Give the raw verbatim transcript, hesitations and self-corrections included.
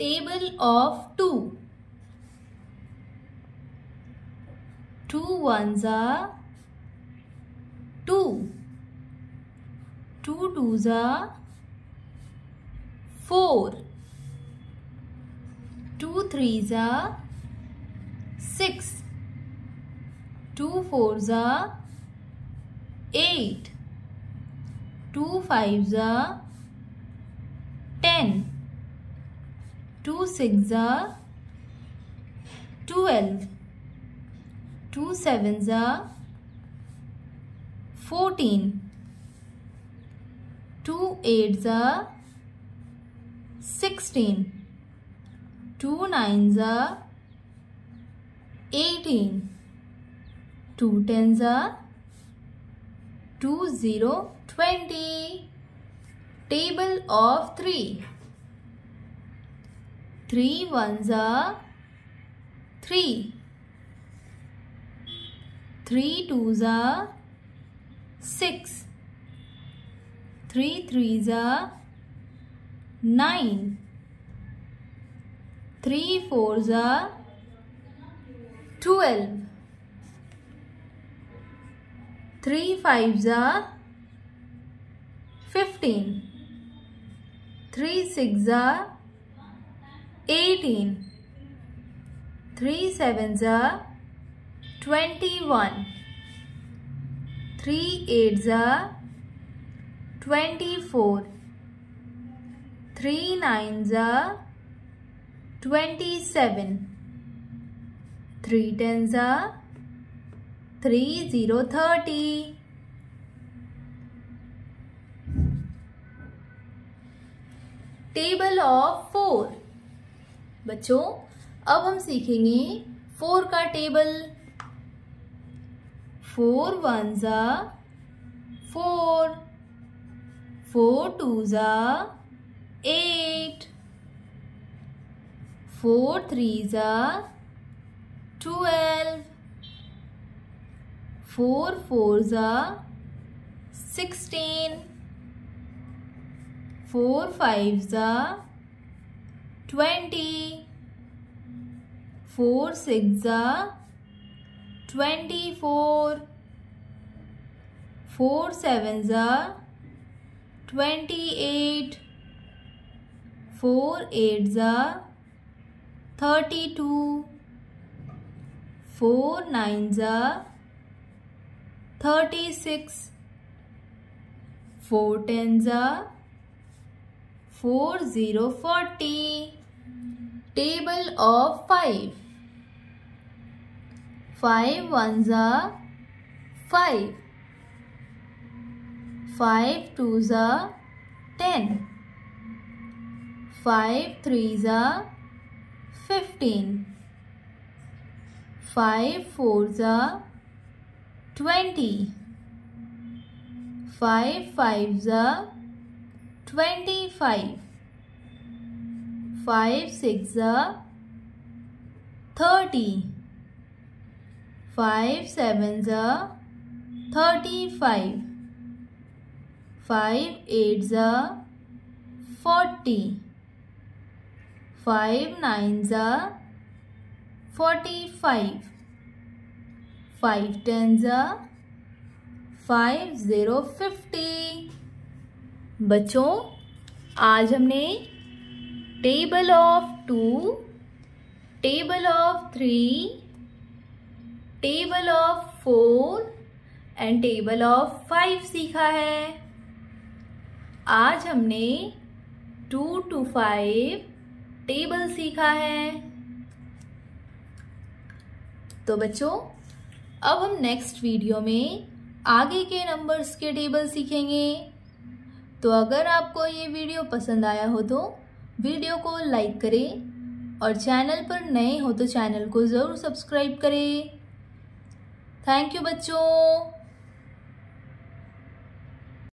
table of two. Two ones are two. Two twos are four. Two threes are six. Two fours are eight. Two fives are ten. Two sixes are twelve. Two sevens are fourteen. Two eights are sixteen. Two nines are eighteen. Two tens are two zero twenty. Table of three. Three ones are three. Three twos are six. Three threes are nine. Three fours are twelve. Three fives are fifteen. Three sixes are eighteen. Three sevens are twenty-one. Three eights are twenty-four. Three nines are twenty-seven. Three tens are three zero thirty. Table of four. बच्चों, अब हम सीखेंगे four का table. Four ones are four. Four twos are eight. Four threes are twelve. Four fours are sixteen. Four fives are twenty. Four sixes are twenty-four. Four sevens are twenty-eight. Four eights are thirty-two. Four nines are thirty-six. Four tens are Four zero forty. Table of five. Five ones are five. Five twos are ten. Five threes are fifteen. Five fours are twenty. Five fives are twenty-five. Five sixes are thirty. Five sevens are thirty-five. Five eights are forty. Five nines are forty-five. Five tens are five zero fifty. बच्चों, आज हमने table of two, table of three, table of four and table of five सीखा है. आज हमने to to five table सीखा है. तो बच्चों, अब हम नेक्स्ट वीडियो में आगे के नंबर्स के टेबल सीखेंगे. तो अगर आपको ये वीडियो पसंद आया हो तो वीडियो को लाइक करें और चैनल पर नए हो तो चैनल को ज़रूर सब्सक्राइब करें. थैंक यू बच्चों.